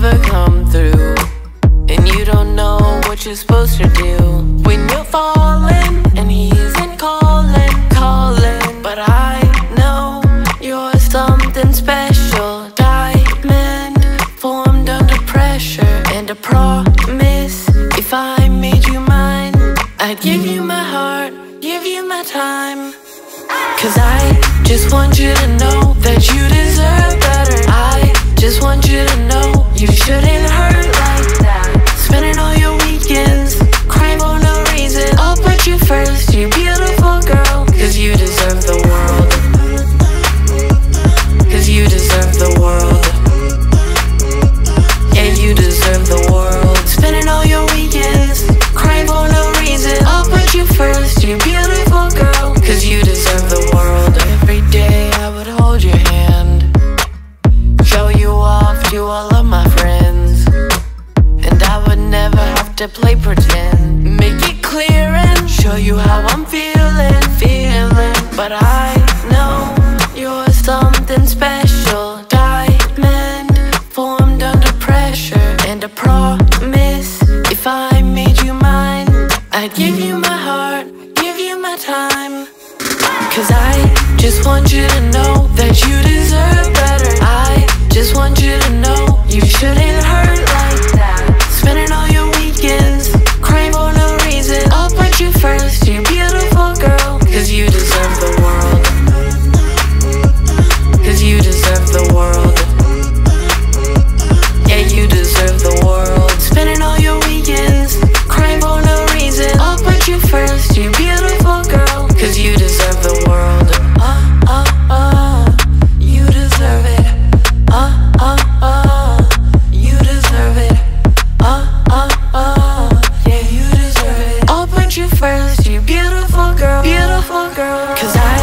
never come through, and you don't know what you're supposed to do. When you're falling and he isn't calling, but I know you're something special. Diamond formed under pressure, and a promise, if I made you mine, I'd give you my heart, give you my time. 'Cause I just want you to know that you deserve better. I just want you to know you shouldn't hurt like that. Spending all your weekends crying for no reason. I'll put you first, you beautiful girl. 'Cause you deserve the world. 'Cause you deserve the world. Yeah, you deserve the world. Spending all your weekends crying for no reason. I'll put you first, you beautiful girl. 'Cause you deserve the world. Every day I would hold your hand, show you off to all of my friends, and I would never have to play pretend. Make it clear and show you how I'm feeling, but I know you're something special. Diamond formed under pressure, and a promise, if I made you mine, I'd give you my heart, give you my time. 'Cause I just want you to know that you deserve better. I just want you to know you shouldn't hurt like that. Spending all your weekends crying for no reason. I'll put you first, you beautiful girl. 'Cause you deserve the world. 'Cause you deserve the world. Yeah, you deserve the world. Spending all your weekends crying for no reason. I'll put you first, you beautiful girl. 'Cause you deserve the world. You deserve it. You deserve it. Yeah, you deserve it. I'll put you first, you beautiful girl. 'Cause I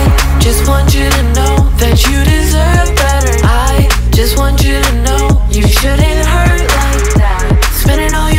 just want you to know that you deserve better. I just want you to know you shouldn't hurt like that. Spending all your